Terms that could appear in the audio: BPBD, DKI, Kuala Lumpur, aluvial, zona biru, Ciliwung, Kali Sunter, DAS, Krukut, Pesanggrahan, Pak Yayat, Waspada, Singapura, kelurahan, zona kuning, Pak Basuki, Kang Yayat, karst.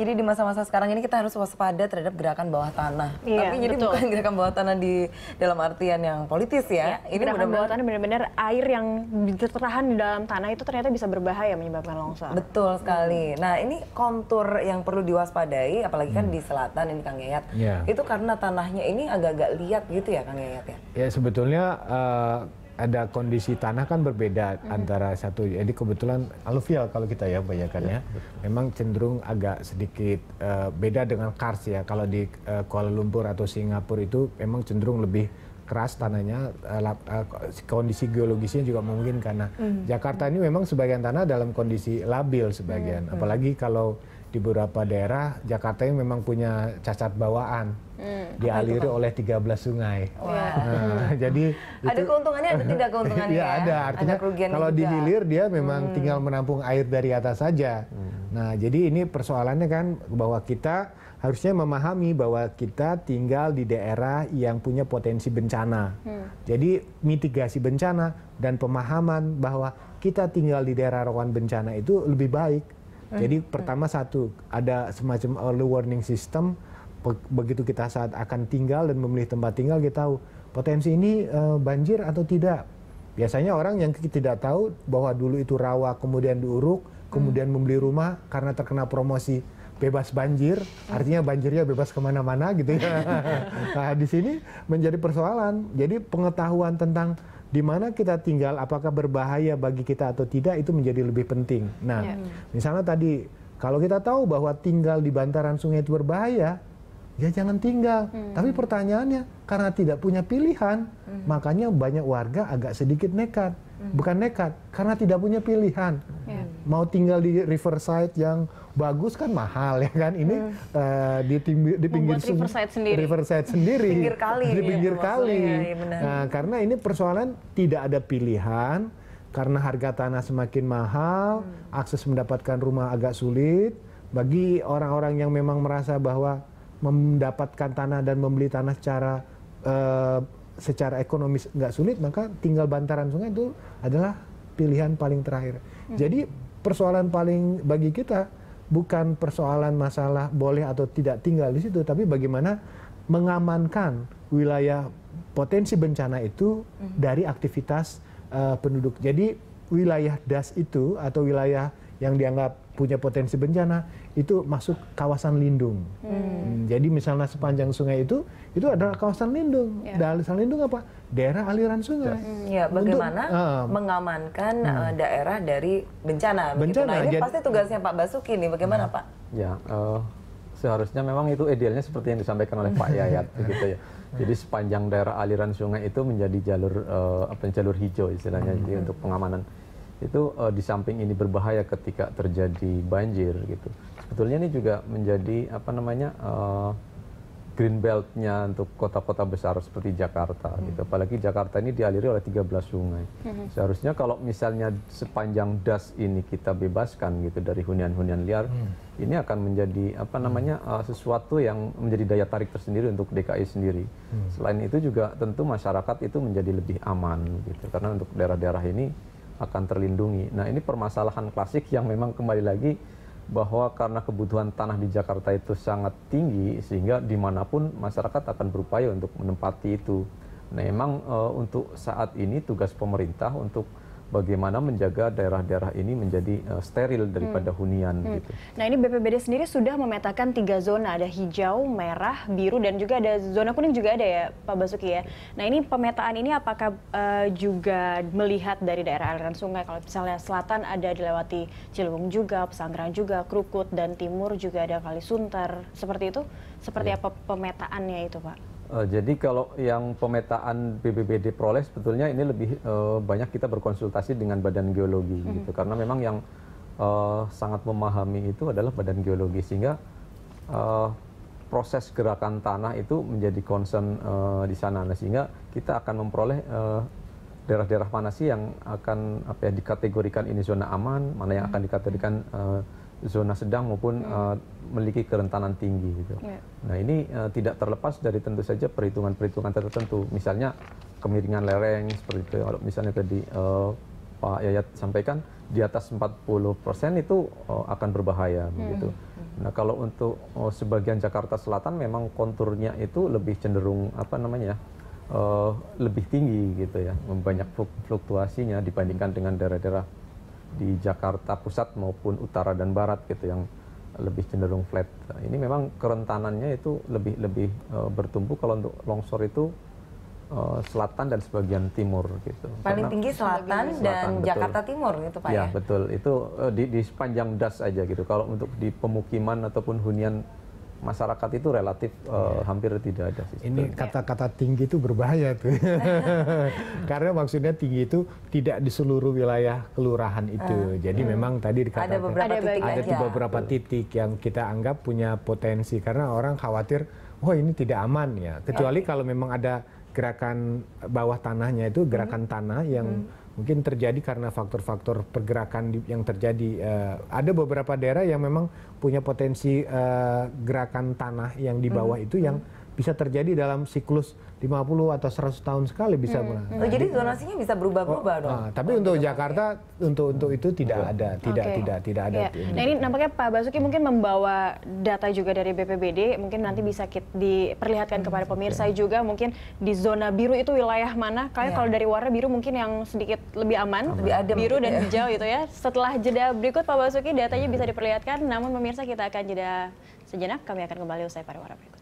Jadi di masa-masa sekarang ini kita harus waspada terhadap gerakan bawah tanah. Iya, tapi jadi betul, bukan gerakan bawah tanah di dalam artian yang politis ya. Iya, ini gerakan bawah tanah benar-benar air yang tertahan di dalam tanah itu ternyata bisa berbahaya menyebabkan longsor. Betul sekali. Nah ini kontur yang perlu diwaspadai, apalagi kan di selatan ini Kang Yayat. Yeah. Itu karena tanahnya ini agak-agak liat gitu ya Kang Yayat ya? Ya sebetulnya ada kondisi tanah kan berbeda antara satu, jadi kebetulan aluvial kalau kita ya banyakannya, memang cenderung agak sedikit beda dengan karst ya. Kalau di Kuala Lumpur atau Singapura itu memang cenderung lebih keras tanahnya, kondisi geologisnya juga memungkinkan. Nah, Jakarta ini memang sebagian tanah dalam kondisi labil sebagian, apalagi kalau di beberapa daerah Jakarta ini memang punya cacat bawaan, dialiri oleh 13 sungai. Wow. Nah, jadi ada keuntungannya, ada tidak keuntungangannya. Ya, ada, artinya ada kalau dihilir dia memang tinggal menampung air dari atas saja. Nah, jadi ini persoalannya kan bahwa kita harusnya memahami bahwa kita tinggal di daerah yang punya potensi bencana. Jadi mitigasi bencana dan pemahaman bahwa kita tinggal di daerah rawan bencana itu lebih baik. Jadi pertama satu, ada semacam early warning system. Begitu kita saat akan tinggal dan memilih tempat tinggal, kita tahu potensi ini banjir atau tidak. Biasanya orang yang tidak tahu bahwa dulu itu rawa, kemudian diuruk, kemudian membeli rumah karena terkena promosi bebas banjir, artinya banjirnya bebas kemana-mana gitu ya. Nah, di sini menjadi persoalan. Jadi pengetahuan tentang di mana kita tinggal, apakah berbahaya bagi kita atau tidak, itu menjadi lebih penting. Nah, misalnya tadi, kalau kita tahu bahwa tinggal di bantaran sungai itu berbahaya, ya jangan tinggal. Tapi pertanyaannya, karena tidak punya pilihan, makanya banyak warga agak sedikit nekat. Bukan nekat, karena tidak punya pilihan. Mau tinggal di riverside yang bagus kan mahal ya kan, ini di pinggir riverside sendiri di pinggir kali. Nah, karena ini persoalan tidak ada pilihan, karena harga tanah semakin mahal, akses mendapatkan rumah agak sulit bagi orang-orang yang memang merasa bahwa mendapatkan tanah dan membeli tanah secara ekonomis nggak sulit, maka tinggal bantaran sungai itu adalah pilihan paling terakhir. Jadi persoalan paling bagi kita bukan persoalan masalah boleh atau tidak tinggal di situ, tapi bagaimana mengamankan wilayah potensi bencana itu dari aktivitas penduduk. Jadi wilayah DAS itu atau wilayah yang dianggap punya potensi bencana itu masuk kawasan lindung. Jadi misalnya sepanjang sungai itu adalah kawasan lindung. Kawasan lindung apa? Daerah aliran sungai. Ya, bagaimana mengamankan daerah dari bencana. Nah, ini pasti tugasnya Pak Basuki nih. Bagaimana Pak? Ya, seharusnya memang itu idealnya seperti yang disampaikan oleh Pak Yayat begitu ya. Jadi sepanjang daerah aliran sungai itu menjadi jalur hijau istilahnya, jadi untuk pengamanan. Itu di samping ini berbahaya ketika terjadi banjir gitu. Sebetulnya ini juga menjadi apa namanya green belt-nya untuk kota-kota besar seperti Jakarta gitu. Apalagi Jakarta ini dialiri oleh 13 sungai. Seharusnya kalau misalnya sepanjang DAS ini kita bebaskan gitu dari hunian-hunian liar, ini akan menjadi apa namanya sesuatu yang menjadi daya tarik tersendiri untuk DKI sendiri. Selain itu juga tentu masyarakat itu menjadi lebih aman gitu, karena untuk daerah-daerah ini akan terlindungi. Nah, ini permasalahan klasik yang memang kembali lagi bahwa karena kebutuhan tanah di Jakarta itu sangat tinggi, sehingga dimanapun masyarakat akan berupaya untuk menempati itu. Nah, memang untuk saat ini tugas pemerintah untuk bagaimana menjaga daerah-daerah ini menjadi steril daripada hunian gitu. Nah, ini BPBD sendiri sudah memetakan 3 zona, ada hijau, merah, biru, dan juga ada zona kuning juga ada ya Pak Basuki ya. Nah, ini pemetaan ini apakah juga melihat dari daerah aliran sungai, kalau misalnya selatan ada dilewati Ciliwung juga, Pesanggrahan juga, Krukut, dan timur juga ada Kali Sunter, seperti itu? Seperti apa pemetaannya itu Pak? Jadi kalau yang pemetaan BPBD peroleh sebetulnya ini lebih banyak kita berkonsultasi dengan badan geologi gitu, karena memang yang sangat memahami itu adalah badan geologi, sehingga proses gerakan tanah itu menjadi concern di sana. Nah, sehingga kita akan memperoleh daerah-daerah mana sih yang akan apa ya dikategorikan ini zona aman, mana yang akan dikategorikan zona sedang maupun memiliki kerentanan tinggi gitu. Nah, ini tidak terlepas dari tentu saja perhitungan-perhitungan tertentu, misalnya kemiringan lereng seperti itu. Kalau misalnya tadi Pak Yayat sampaikan, di atas 40% itu akan berbahaya begitu. Nah, kalau untuk sebagian Jakarta Selatan memang konturnya itu lebih cenderung apa namanya? Lebih tinggi gitu ya, banyak fluktuasinya dibandingkan dengan daerah-daerah di Jakarta Pusat maupun utara dan barat gitu yang lebih cenderung flat. Ini memang kerentanannya itu lebih bertumpu. Kalau untuk longsor itu selatan dan sebagian timur gitu. Paling tinggi selatan dan Jakarta Timur gitu Pak ya? Ya betul, itu di sepanjang DAS aja gitu. Kalau untuk di pemukiman ataupun hunian masyarakat itu relatif hampir tidak ada sih. Ini kata-kata tinggi itu berbahaya tuh. Karena maksudnya tinggi itu tidak di seluruh wilayah kelurahan itu. Jadi memang tadi dikatakan ada beberapa titik yang kita anggap punya potensi. Karena orang khawatir, wah ini tidak aman ya. Kecuali kalau memang ada gerakan bawah tanahnya itu gerakan tanah yang mungkin terjadi karena faktor-faktor pergerakan yang terjadi. Ada beberapa daerah yang memang punya potensi gerakan tanah yang di bawah itu yang bisa terjadi dalam siklus 50 atau 100 tahun sekali bisa. Jadi zonasinya bisa berubah-ubah dong. Tapi untuk Jakarta untuk itu tidak ada, tidak ada. Ini. Nah, ini nampaknya Pak Basuki mungkin membawa data juga dari BPBD, mungkin nanti bisa diperlihatkan kepada pemirsa juga mungkin di zona biru itu wilayah mana? Kalian kalau dari warna biru mungkin yang sedikit lebih aman, lebih adem, biru dan hijau itu ya. Setelah jeda berikut Pak Basuki datanya bisa diperlihatkan, namun pemirsa kita akan jeda sejenak, kami akan kembali usai pariwara berikut.